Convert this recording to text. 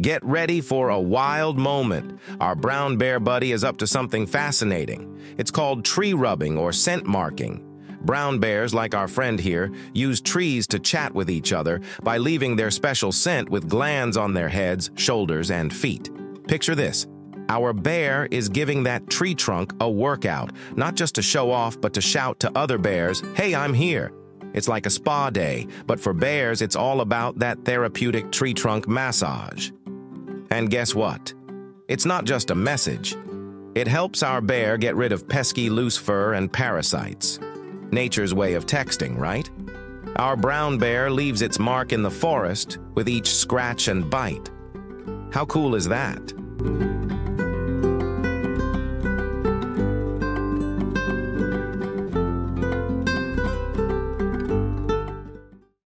Get ready for a wild moment. Our brown bear buddy is up to something fascinating. It's called tree rubbing or scent marking. Brown bears, like our friend here, use trees to chat with each other by leaving their special scent with glands on their heads, shoulders, and feet. Picture this. Our bear is giving that tree trunk a workout, not just to show off, but to shout to other bears, "Hey, I'm here." It's like a spa day, but for bears, it's all about that therapeutic tree trunk massage. And guess what? It's not just a message. It helps our bear get rid of pesky loose fur and parasites. Nature's way of texting, right? Our brown bear leaves its mark in the forest with each scratch and bite. How cool is that?